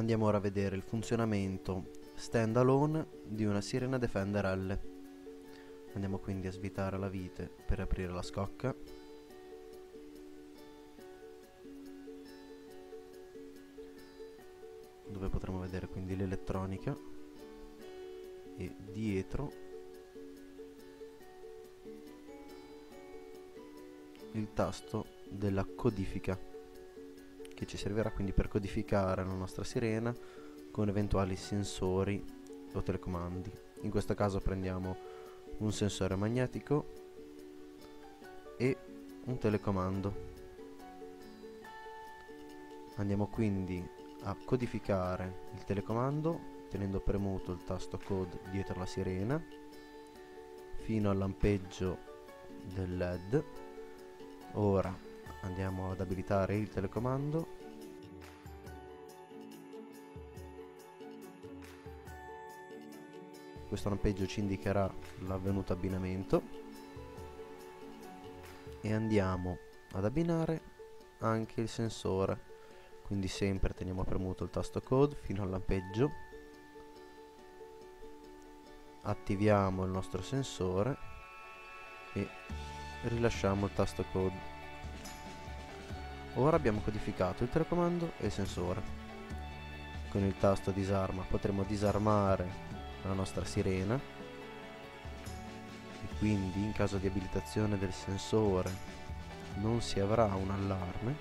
Andiamo ora a vedere il funzionamento stand alone di una Sirena Defender L. Andiamo quindi a svitare la vite per aprire la scocca. Dove potremo vedere quindi l'elettronica e dietro il tasto della codifica che ci servirà quindi per codificare la nostra sirena con eventuali sensori o telecomandi. In questo caso prendiamo un sensore magnetico e un telecomando. Andiamo quindi a codificare il telecomando tenendo premuto il tasto code dietro la sirena fino all'ampeggio del LED. Ora andiamo ad abilitare il telecomando . Questo lampeggio ci indicherà l'avvenuto abbinamento e andiamo ad abbinare anche il sensore. Quindi sempre teniamo premuto il tasto code fino al lampeggio, attiviamo il nostro sensore e rilasciamo il tasto code. Ora abbiamo codificato il telecomando e il sensore. Con il tasto disarma potremo disarmare la nostra sirena e quindi in caso di abilitazione del sensore non si avrà un allarme.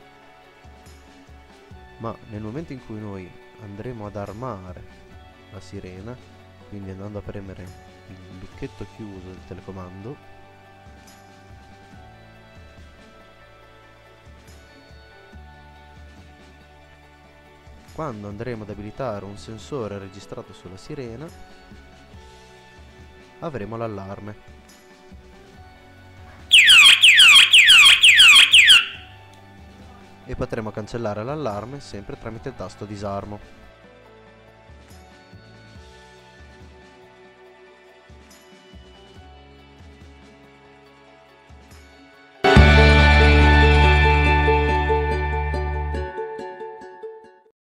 Ma nel momento in cui noi andremo ad armare la sirena, quindi andando a premere il lucchetto chiuso del telecomando, quando andremo ad abilitare un sensore registrato sulla sirena, avremo l'allarme. E potremo cancellare l'allarme sempre tramite il tasto disarmo.